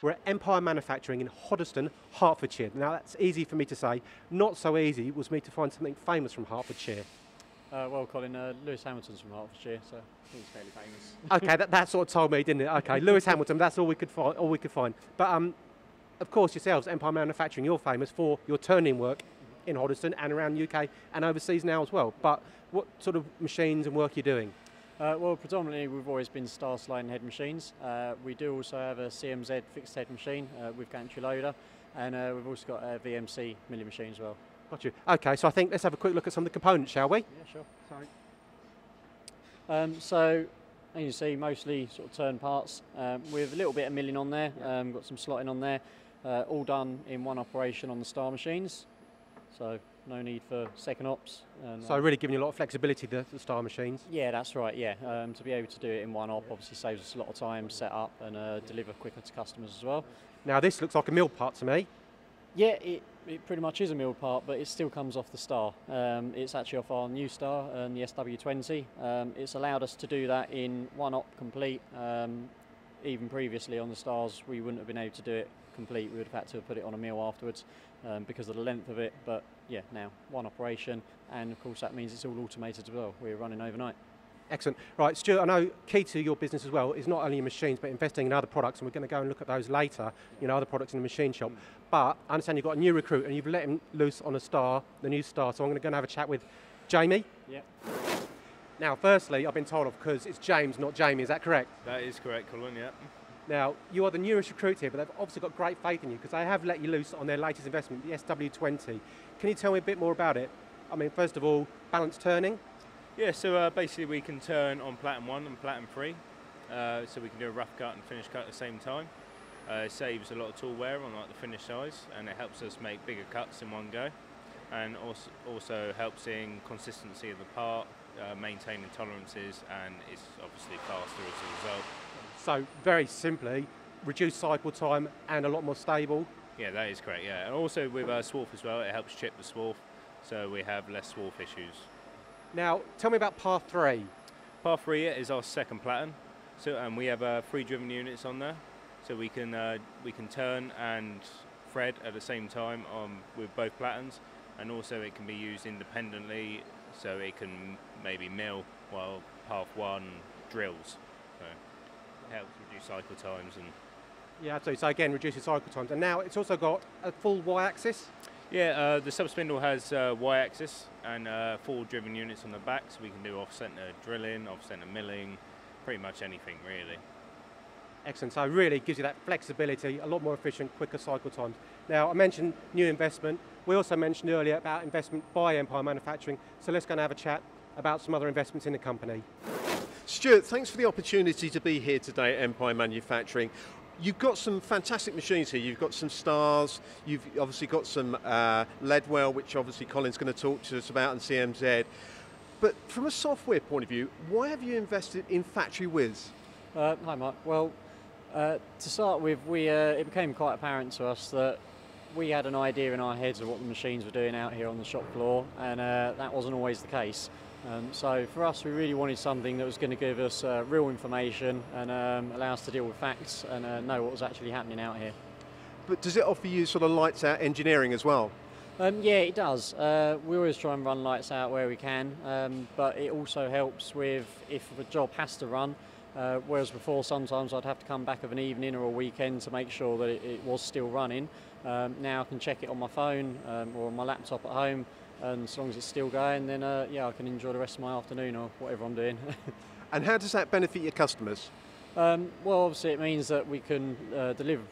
We're at Empire Manufacturing in Hoddesdon, Hertfordshire. Now that's easy for me to say. Not so easy was me to find something famous from Hertfordshire. Well, Colin, Lewis Hamilton's from Hertfordshire, so he's fairly famous. Okay, that sort of told me, didn't it? Okay, Lewis Hamilton. That's all we could find. All we could find. But of course, yourselves, Empire Manufacturing, you're famous for your turning work in Hoddesdon and around the UK and overseas now as well. But what sort of machines and work are you doing? Well, predominantly we've always been Star slide and head machines. We do also have a CMZ fixed head machine with gantry loader, and we've also got a VMC milling machine as well. Got you. Okay, so I think let's have a quick look at some of the components, shall we? Yeah, sure. Sorry. So, as you see, mostly sort of turn parts with a little bit of milling on there, yeah. Got some slotting on there, all done in one operation on the Star machines. So no need for second ops. And so really giving you a lot of flexibility, the Star machines? Yeah, that's right, yeah. To be able to do it in one op obviously saves us a lot of time, set up and deliver quicker to customers as well. Now this looks like a milled part to me. Yeah, it pretty much is a milled part, but it still comes off the Star. It's actually off our new Star and the SW20. It's allowed us to do that in one op complete. Even previously on the Stars, we wouldn't have been able to do it complete. We would have had to have put it on a mill afterwards because of the length of it. But yeah, now one operation, and of course that means it's all automated as well. We're running overnight. Excellent. Right, Stuart, I know key to your business as well is not only machines, but investing in other products, and we're going to go and look at those later, you know, other products in the machine shop. But I understand you've got a new recruit, and you've let him loose on a Star, the new Star, so I'm going to go and have a chat with Jamie. Yeah. Now, firstly, I've been told off because it's James, not Jamie, is that correct? That is correct, Colin, yeah. Now, you are the newest recruit here, but they've obviously got great faith in you because they have let you loose on their latest investment, the SW20. Can you tell me a bit more about it? I mean, first of all, balanced turning? Yeah, so basically we can turn on Platinum 1 and Platinum 3, so we can do a rough cut and finish cut at the same time. It saves a lot of tool wear on like the finish size, and it helps us make bigger cuts in one go, and also helps in consistency of the part, maintaining tolerances, and it's obviously faster as a result. So very simply, reduced cycle time and a lot more stable. Yeah, that is correct, yeah. And also with swarf as well, it helps chip the swarf, so we have less swarf issues. Now, tell me about Par 3. Par 3 is our second Platinum, so, and we have 3 driven units on there, so we can turn and thread at the same time with both Platinums, and also it can be used independently, so it can maybe mill while Path 1 drills. So it helps reduce cycle times. And yeah, absolutely. So again, reduces cycle times. And now it's also got a full Y-axis? Yeah, the sub-spindle has Y-axis and 4 driven units on the back, so we can do off-centre drilling, off-centre milling, pretty much anything really. Excellent. So it really gives you that flexibility, a lot more efficient, quicker cycle times. Now, I mentioned new investment. We also mentioned earlier about investment by Empire Manufacturing. So let's go and have a chat about some other investments in the company. Stuart, thanks for the opportunity to be here today at Empire Manufacturing. You've got some fantastic machines here. You've got some Stars, you've obviously got some Leadwell, which obviously Colin's going to talk to us about, and CMZ. But from a software point of view, why have you invested in Factory Wiz? Hi, Mark. Well, to start with, it became quite apparent to us that we had an idea in our heads of what the machines were doing out here on the shop floor, and that wasn't always the case. So for us, we really wanted something that was going to give us real information and allow us to deal with facts and know what was actually happening out here. But does it offer you sort of lights out engineering as well? Yeah, it does. We always try and run lights out where we can, but it also helps with if a job has to run. Whereas before, sometimes I'd have to come back of an evening or a weekend to make sure that it was still running. Now I can check it on my phone or on my laptop at home, and as long as it's still going, then yeah, I can enjoy the rest of my afternoon or whatever I'm doing. And how does that benefit your customers? Well, obviously it means that we can deliver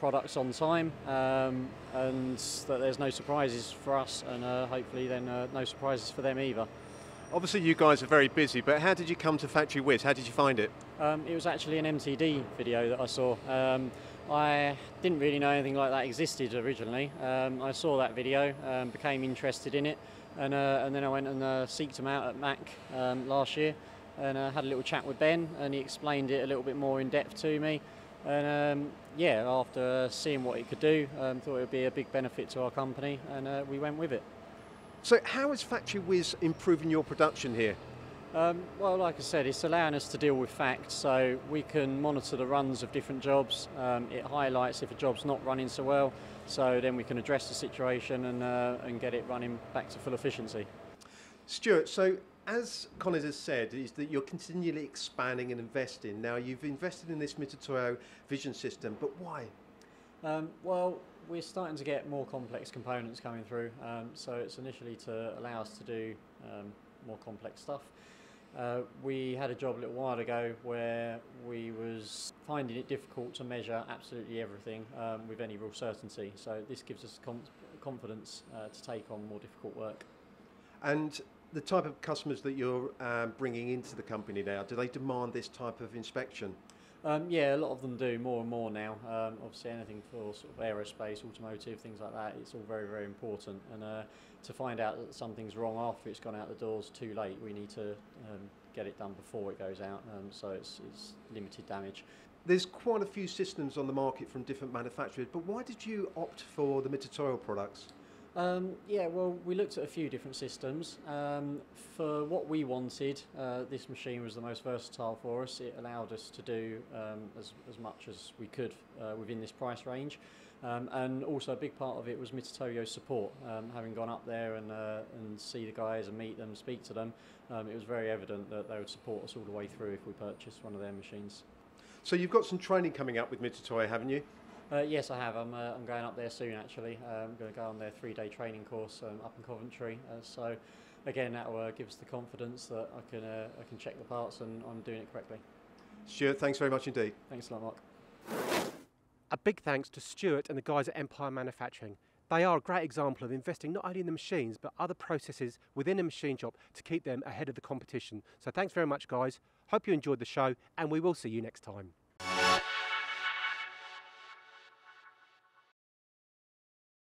products on time, and that there's no surprises for us, and hopefully then no surprises for them either. Obviously you guys are very busy, but how did you come to Factory Wiz? How did you find it? It was actually an MTD video that I saw. I didn't really know anything like that existed originally. I saw that video, became interested in it, and then I went and seeked him out at Mac last year, and had a little chat with Ben, and he explained it a little bit more in depth to me. And yeah, after seeing what it could do, thought it would be a big benefit to our company, and we went with it. So how has Factory Wiz improving your production here? Well, like I said, it's allowing us to deal with facts, so we can monitor the runs of different jobs. It highlights if a job's not running so well, so then we can address the situation and get it running back to full efficiency. Stuart, so as Colin has said, is that you're continually expanding and investing. Now, you've invested in this Mitutoyo vision system, but why? Well, we're starting to get more complex components coming through, so it's initially to allow us to do more complex stuff. We had a job a little while ago where we was finding it difficult to measure absolutely everything with any real certainty. So this gives us confidence to take on more difficult work. And the type of customers that you're bringing into the company now, do they demand this type of inspection? Yeah, a lot of them do, more and more now. Obviously anything for sort of aerospace, automotive, things like that, it's all very, very important. And to find out that something's wrong after it's gone out the door's too late, we need to get it done before it goes out, so it's limited damage. There's quite a few systems on the market from different manufacturers, but why did you opt for the Mitutoyo products? Yeah, well, we looked at a few different systems. For what we wanted, this machine was the most versatile for us. It allowed us to do as much as we could within this price range. And also a big part of it was Mitutoyo's support. Having gone up there and see the guys and meet them, speak to them, it was very evident that they would support us all the way through if we purchased one of their machines. So you've got some training coming up with Mitutoyo, haven't you? Yes, I have. I'm going up there soon, actually. I'm going to go on their three-day training course up in Coventry. So, again, that will give us the confidence that I can check the parts and I'm doing it correctly. Stuart, thanks very much indeed. Thanks a lot, Mark. A big thanks to Stuart and the guys at Empire Manufacturing. They are a great example of investing not only in the machines but other processes within a machine shop to keep them ahead of the competition. So thanks very much, guys. Hope you enjoyed the show and we will see you next time.